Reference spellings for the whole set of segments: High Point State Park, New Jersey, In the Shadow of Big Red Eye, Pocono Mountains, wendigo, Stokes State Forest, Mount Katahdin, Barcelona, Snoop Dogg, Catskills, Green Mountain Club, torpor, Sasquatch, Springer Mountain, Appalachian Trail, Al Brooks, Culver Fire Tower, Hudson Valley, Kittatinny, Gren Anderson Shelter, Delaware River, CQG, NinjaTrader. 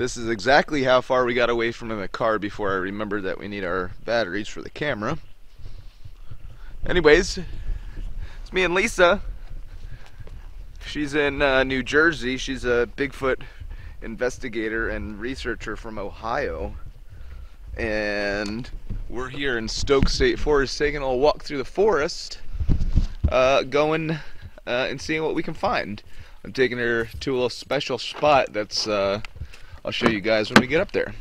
This is exactly how far we got away from in the car before I remembered that we need our batteries for the camera. Anyways, it's me and Lisa. She's in New Jersey. She's a Bigfoot investigator and researcher from Ohio. And we're here in Stokes State Forest taking a little walk through the forest, going and seeing what we can find. I'm taking her to a little special spot that's I'll show you guys when we get up there.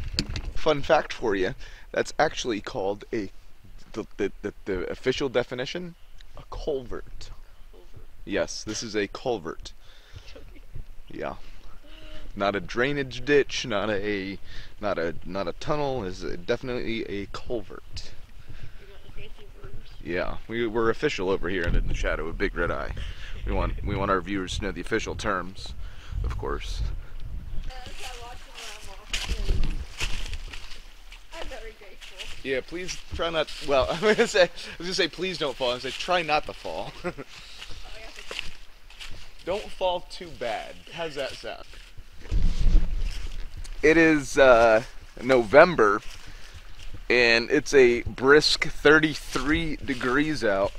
Fun fact for you, that's actually called a, the official definition, a culvert. Yes, this is a culvert. Yeah. Not a drainage ditch, not a tunnel, is definitely a culvert. Yeah, we're official over here and in the shadow of Big Red Eye. We want our viewers to know the official terms, of course. Yeah, please try not. Well, I was gonna say, please don't fall. I was gonna say, try not to fall. Don't fall too bad. How's that sound? It is November, and it's a brisk 33 degrees out.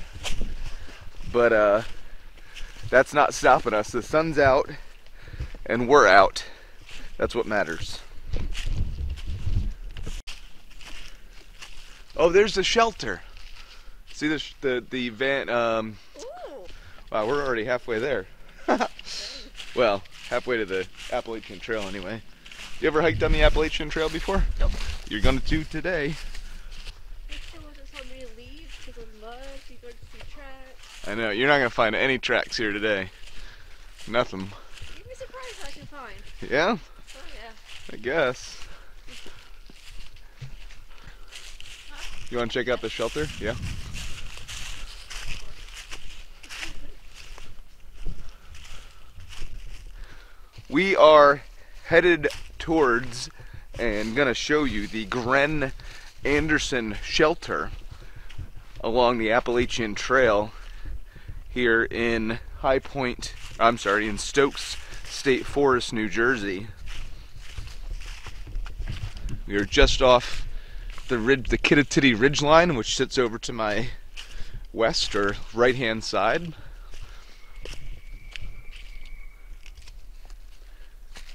But that's not stopping us. The sun's out, and we're out. That's what matters. Oh, there's the shelter. See the van. Wow, we're already halfway there. Well, halfway to the Appalachian Trail, anyway. You ever hiked on the Appalachian Trail before? Nope. You're gonna do today. I know. You're not gonna find any tracks here today. Nothing. You'd be surprised what I can find. Yeah. Oh yeah. I guess. You want to check out the shelter? Yeah. We are headed towards and gonna show you the Gren Anderson Shelter along the Appalachian Trail here in High Point, I'm sorry, in Stokes State Forest, New Jersey. We are just off the Kittatinny ridgeline, which sits over to my west or right-hand side.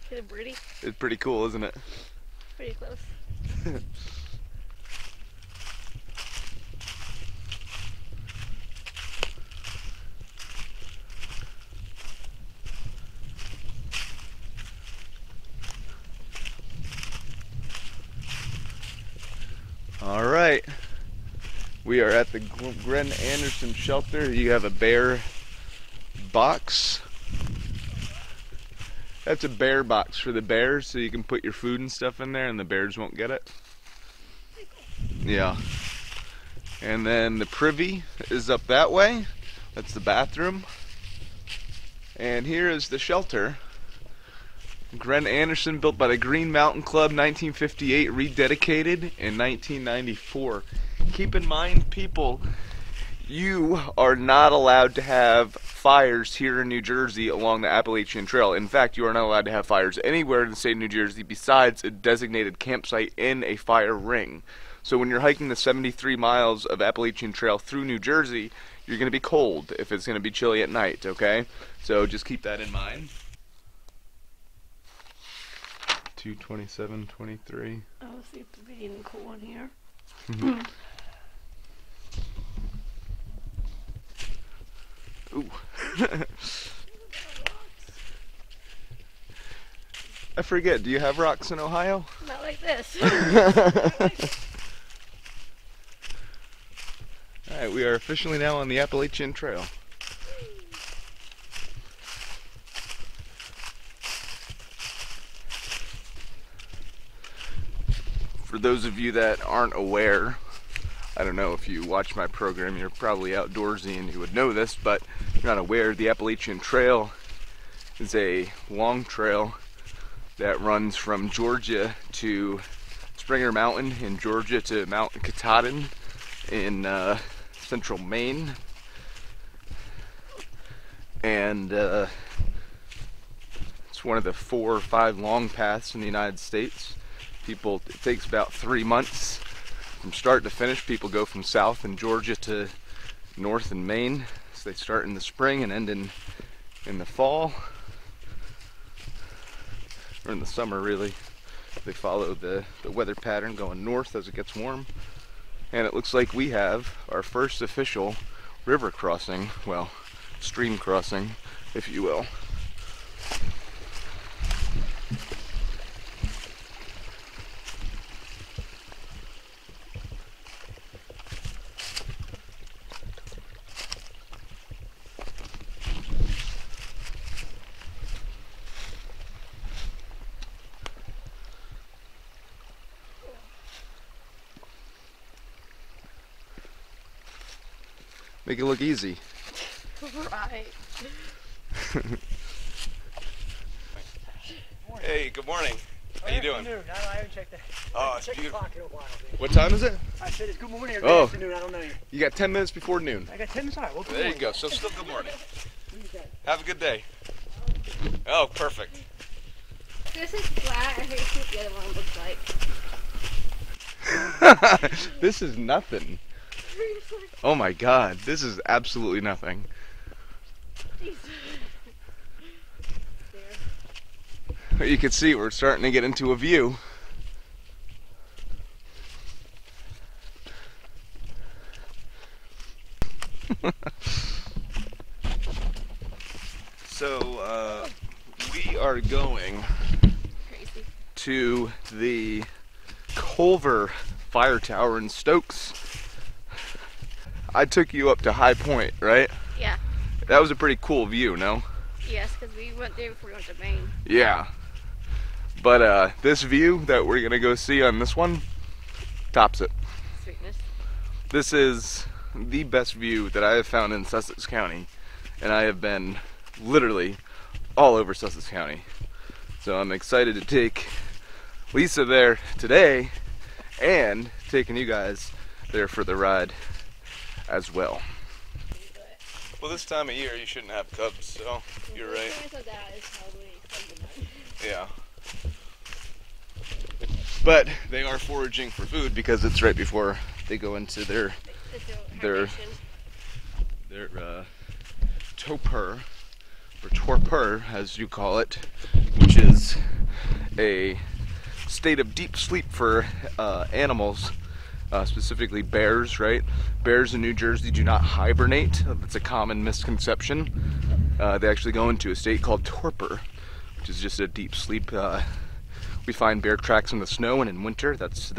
It's pretty. It's pretty cool, isn't it? Pretty close. Alright, we are at the Gren Anderson Shelter. You have a bear box. That's a bear box for the bears, so you can put your food and stuff in there and the bears won't get it. Yeah. And then the privy is up that way. That's the bathroom. And here is the shelter. Gren Anderson, built by the Green Mountain Club, 1958, rededicated in 1994. Keep in mind, people, you are not allowed to have fires here in New Jersey along the Appalachian Trail. In fact, you are not allowed to have fires anywhere in the state of New Jersey besides a designated campsite in a fire ring. So when you're hiking the 73 miles of Appalachian Trail through New Jersey, you're going to be cold if it's going to be chilly at night, okay? So just keep that in mind. 227, 23. Oh, seems to be getting cool in here. Ooh. I forget. Do you have rocks in Ohio? Not like this. All right, we are officially now on the Appalachian Trail. For those of you that aren't aware, I don't know if you watch my program, you're probably outdoorsy and you would know this, but if you're not aware, the Appalachian Trail is a long trail that runs from Georgia to Springer Mountain in Georgia to Mount Katahdin in central Maine. And it's one of the 4 or 5 long paths in the United States. People, it takes about 3 months from start to finish. People go from south in Georgia to north in Maine. So they start in the spring and end in the fall, or in the summer really. They follow the weather pattern going north as it gets warm. And it looks like we have our first official river crossing, well, stream crossing, if you will. Make it look easy. Right. Hey, good morning. How you doing? Afternoon. I haven't checked that. Oh, it's beautiful. The clock in a while, dude. What time is it? I said it's good morning or good afternoon. I don't know. You got 10 minutes before noon. I got 10 minutes. All right, well, there you go. So still good morning. Have a good day. Oh, perfect. This is flat. I hate what the other one looks like. This is nothing. Oh my God, this is absolutely nothing. You can see we're starting to get into a view. So we are going to the Culver Fire Tower in Stokes. I took you up to High Point, right? Yeah. That was a pretty cool view, no? Yes, because we went there before we went to Maine. Yeah. But this view that we're going to go see on this one tops it. Sweetness. This is the best view that I have found in Sussex County. And I have been literally all over Sussex County. So I'm excited to take Lisa there today and taking you guys there for the ride as well. Well, this time of year you shouldn't have cubs, so you're right. Yeah. But they are foraging for food because it's right before they go into their torpor, or torpor as you call it, which is a state of deep sleep for animals. Specifically bears, right? Bears in New Jersey do not hibernate. That's a common misconception. They actually go into a state called torpor, which is just a deep sleep. We find bear tracks in the snow and in winter. That's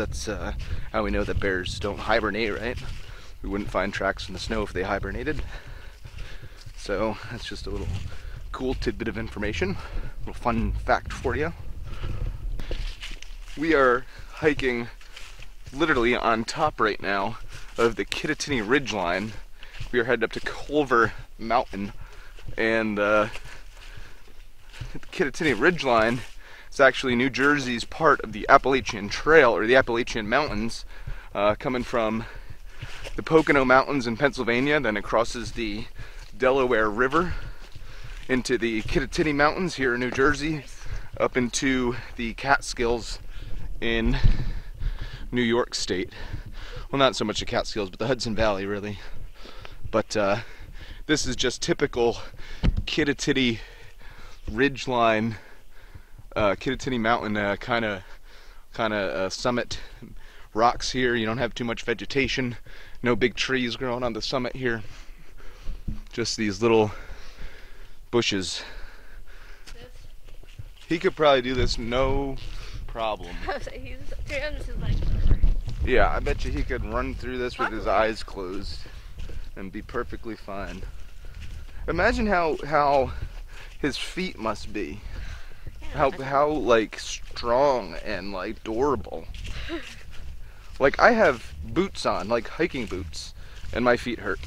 how we know that bears don't hibernate, right? We wouldn't find tracks in the snow if they hibernated. So that's just a little cool tidbit of information, a little fun fact for you. We are hiking literally on top right now of the Kittatinny ridgeline. We are headed up to Culver Mountain, and the Kittatinny ridgeline is actually New Jersey's part of the Appalachian Trail, or the Appalachian Mountains, coming from the Pocono Mountains in Pennsylvania. Then it crosses the Delaware River into the Kittatinny Mountains here in New Jersey, up into the Catskills in New York State. Well, not so much the Catskills, but the Hudson Valley, really. But this is just typical Kittatinny ridgeline, Kittatinny Mountain kind of summit rocks here. You don't have too much vegetation. No big trees growing on the summit here. Just these little bushes. He could probably do this no problem. Yeah, I bet you he could run through this with his eyes closed and be perfectly fine. Imagine how his feet must be, how like strong and like durable. Like, I have boots on, like hiking boots, and my feet hurt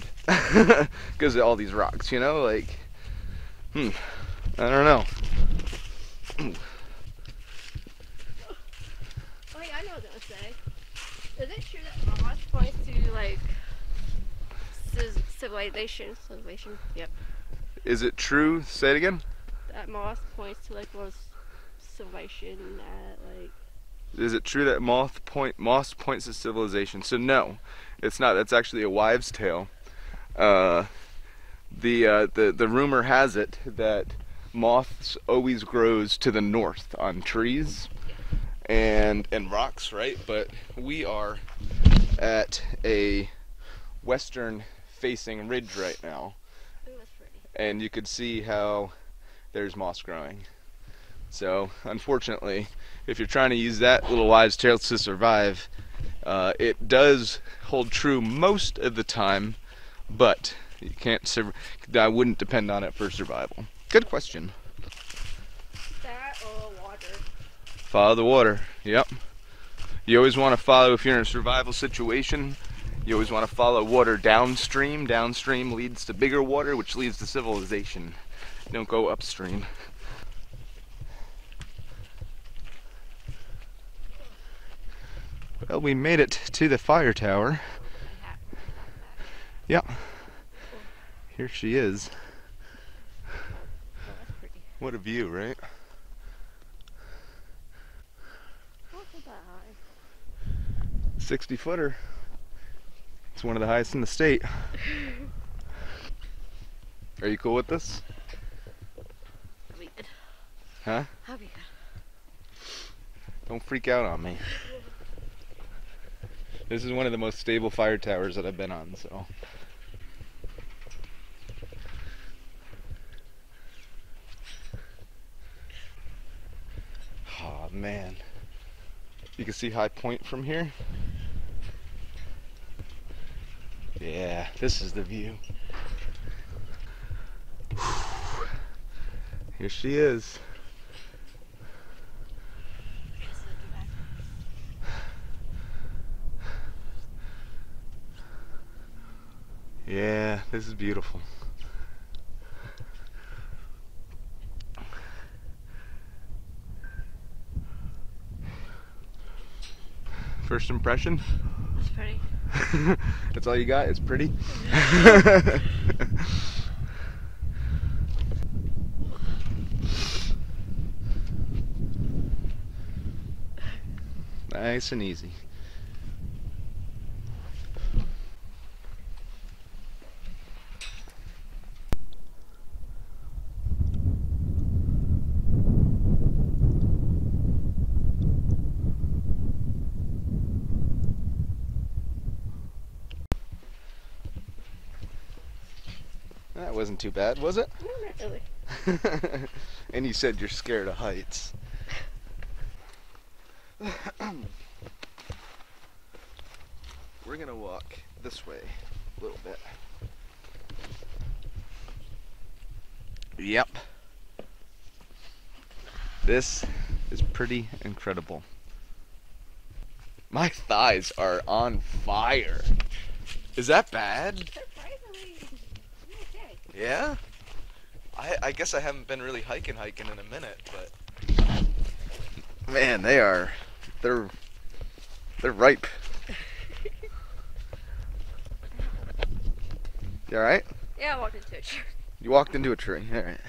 because of all these rocks, you know, like, I don't know. I know what I was gonna say. Is it true that Sasquatch points to like civilization? Yep. Is it true? Say it again. that moth points to like most civilization that like. Is it true that moss points to civilization? So no, it's not. That's actually a wives' tale. The rumor has it that moths always grows to the north on trees and rocks, right? But we are at a western-facing ridge right now, and you could see how there's moss growing. So unfortunately, if you're trying to use that little wives' tale to survive, it does hold true most of the time, but you can't. I wouldn't depend on it for survival. Good question. That or water. Follow the water. Yep. You always want to follow, if you're in a survival situation, you always want to follow water downstream. Downstream leads to bigger water, which leads to civilization. Don't go upstream. Well, we made it to the fire tower. Yep. Here she is. What a view, right? Not that high. 60 footer. It's one of the highest in the state. Are you cool with this? I'll be good. Huh? I'll be good. Don't freak out on me. This is one of the most stable fire towers that I've been on, so. Oh man, you can see High Point from here. Yeah, this is the view. Whew. Here she is. Yeah, this is beautiful. First impression? It's pretty. That's all you got? It's pretty? Nice and easy. That wasn't too bad, was it? No, not really. And you said you're scared of heights. We're gonna walk this way a little bit. Yep. This is pretty incredible. My thighs are on fire. Is that bad? Yeah? I guess I haven't been really hiking in a minute, but man, they are they're ripe. You alright? Yeah, I walked into a tree. You walked into a tree, alright.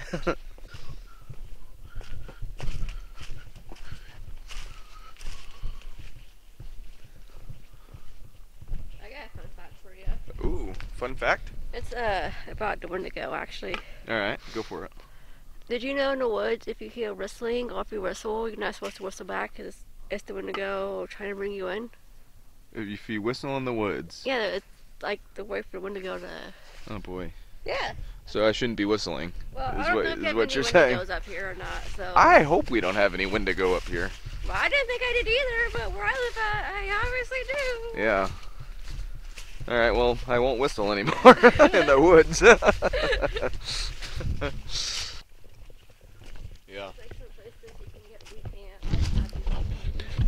Fun fact? It's about the wendigo, actually. Alright, go for it. Did you know in the woods, if you hear whistling or if you whistle, you're not supposed to whistle back because it's the wendigo trying to bring you in? If you whistle in the woods? Yeah, it's like the way for the wendigo to... Oh boy. Yeah. So I shouldn't be whistling, well, is what you're saying. Well, I don't know if we have any wendigos up here or not, so... I hope we don't have any wendigo up here. Well, I didn't think I did either, but where I live at, I obviously do. Yeah. All right, well, I won't whistle anymore in the woods. Yeah.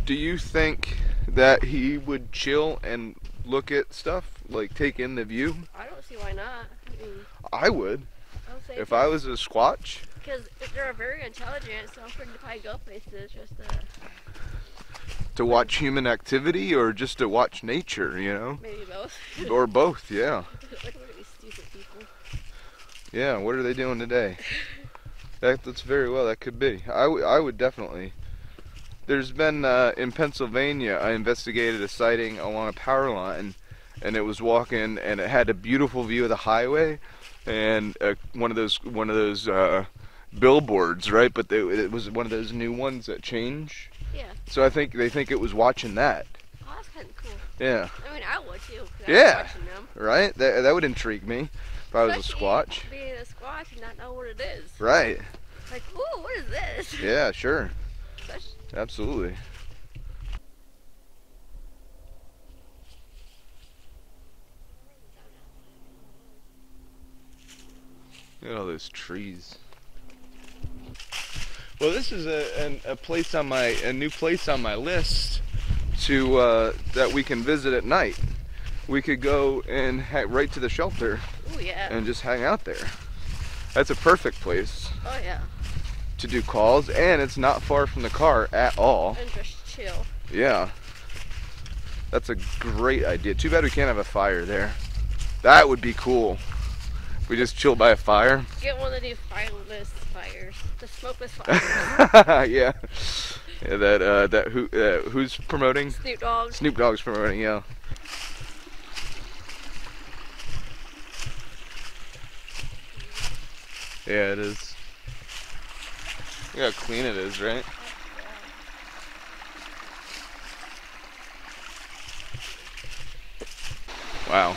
Do you think that he would chill and look at stuff, like take in the view? I don't see why not. I mean, I would. If I was a Squatch. Because they're very intelligent, so I'm pretty probably go places just to... To watch human activity or just to watch nature, you know? Maybe both. Or both, yeah. Like, what are these stupid people? Yeah, what are they doing today? That's very well, that could be. I would definitely. There's been, in Pennsylvania, I investigated a sighting along a power line, and it was walking, and it had a beautiful view of the highway, and one of those billboards, right? But it was one of those new ones that change. Yeah. So I think they think it was watching that. Oh, that's kind of cool. Yeah. I mean, I would too. Yeah. Them. Right? That would intrigue me if I was a Squatch. Being a Squatch and not know what it is. Right. Like, ooh, what is this? Yeah, sure. Absolutely. Look at all those trees. Well, this is a new place on my list to that we can visit at night. We could go and head right to the shelter. Ooh, yeah. And just hang out there. That's a perfect place. Oh yeah. To do calls, and it's not far from the car at all. And just chill. Yeah. That's a great idea. Too bad we can't have a fire there. That would be cool. We just chill by a fire. Get one of these fireless fires. The smokeless fires. Yeah. Yeah. Who's promoting? Snoop Dogg. Snoop Dogg's promoting, yeah. Yeah, it is. Look how clean it is, right? Wow.